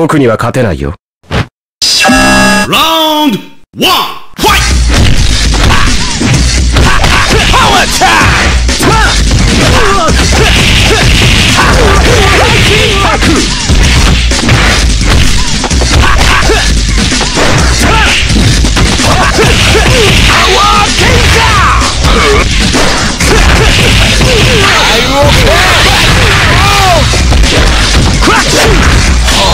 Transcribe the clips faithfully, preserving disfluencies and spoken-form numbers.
僕には勝てないよ。ラウンドワン、ファイト。Power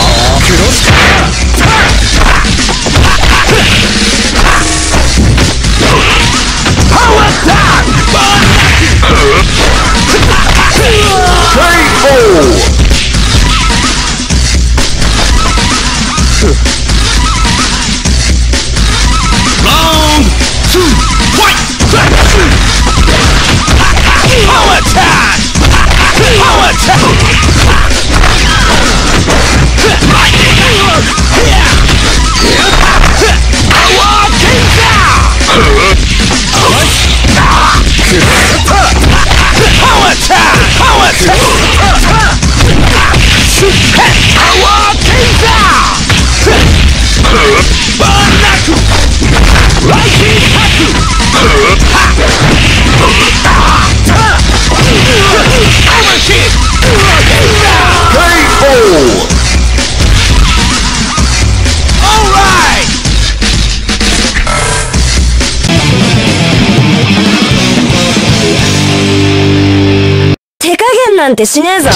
なんてしねえぞ。ラ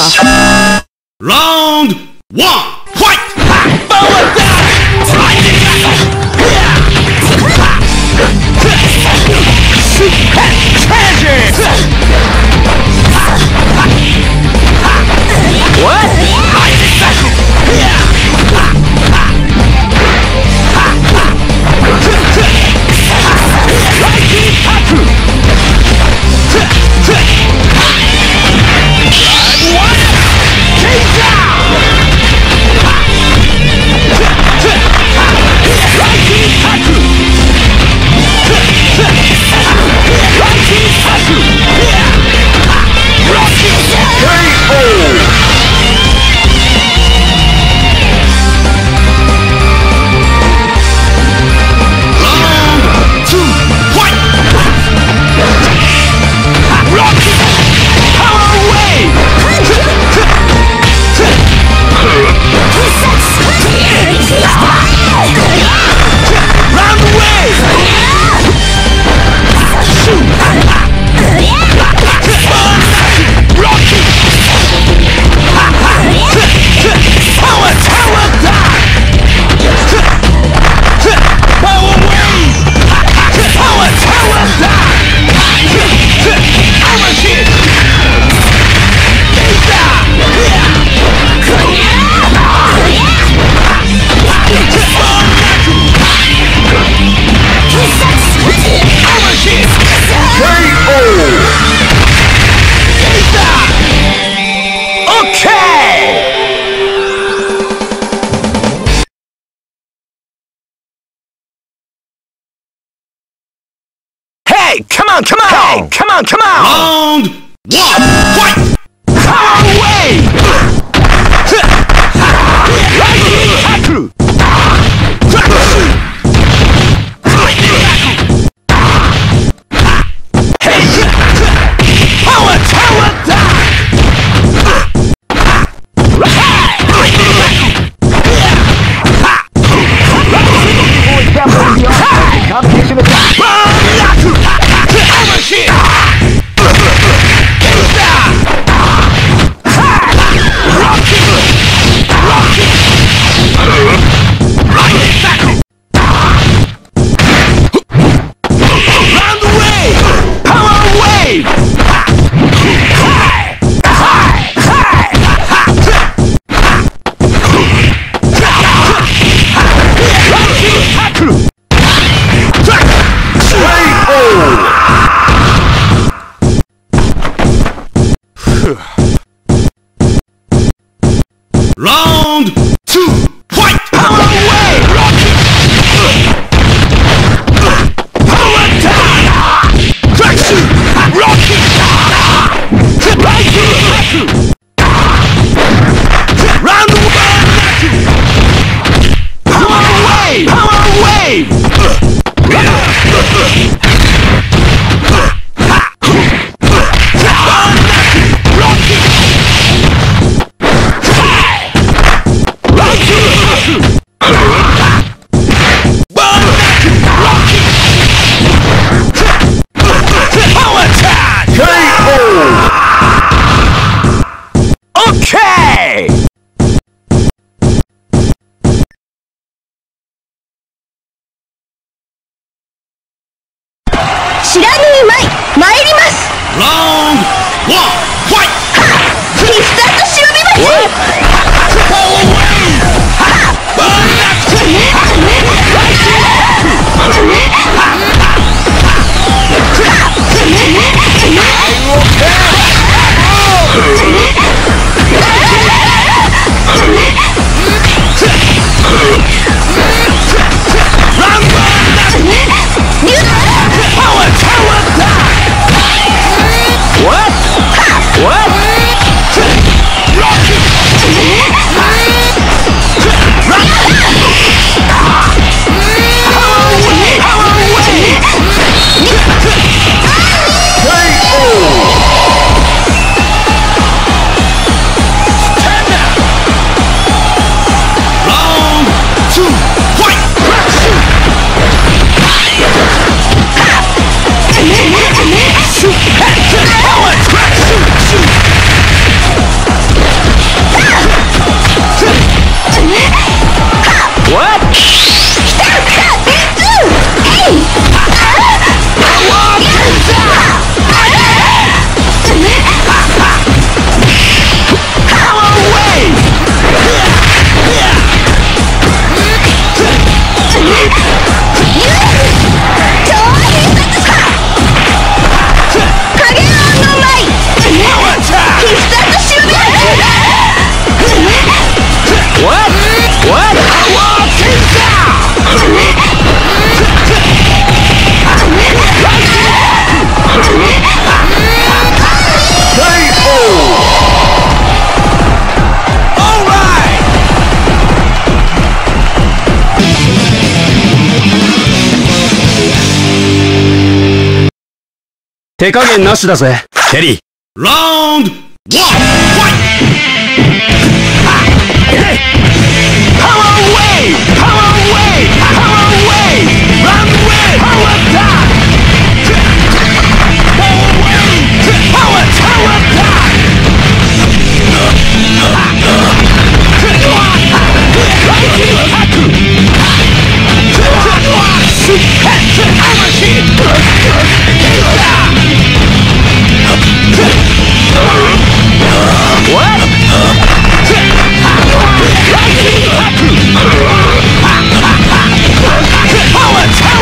ウンドワン、ファイト。Come on, come on, come on, come on! Round one, fight! Power away! Lightning tackle! Hey! Power tower dive! Competition attack! Shit! Round two, fight! Power away! Rocket! Power down! Traction! Rocket! Lightning! Round one! 手加減なしだぜ、ケリー。ラウンドワン、ファイト。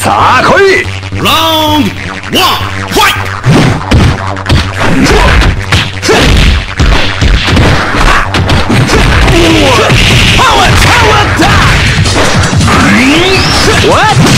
さあ来い。ラウンドワン、ファイト。 What?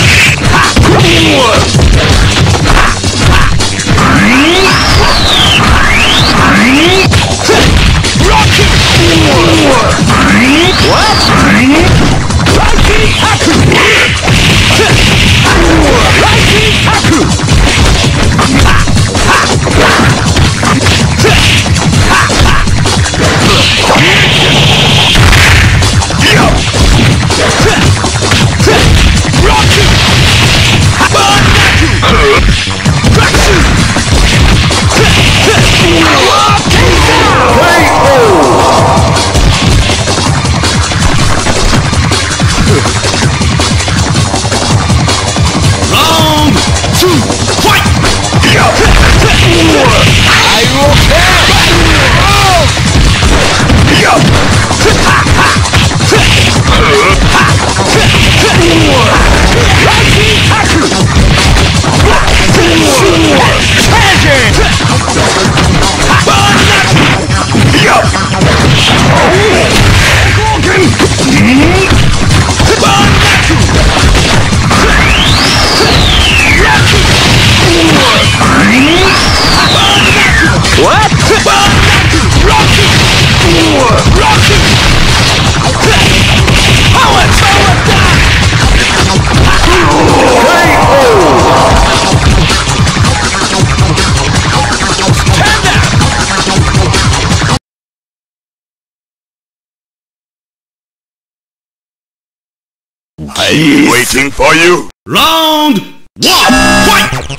I'm waiting for you. Round one. Fight!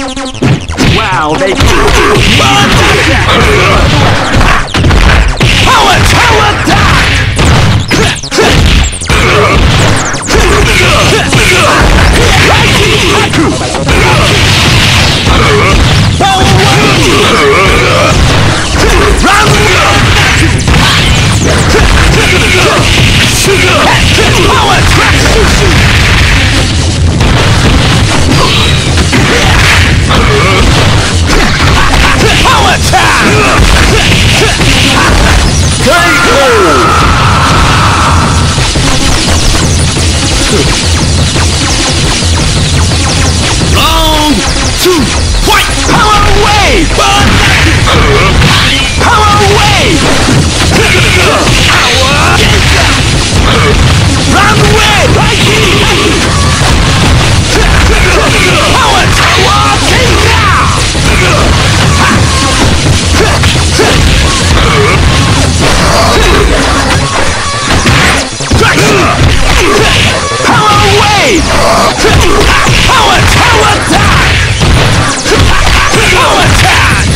Wow, they do power tower Power attack! Power attack!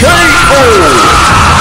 K O!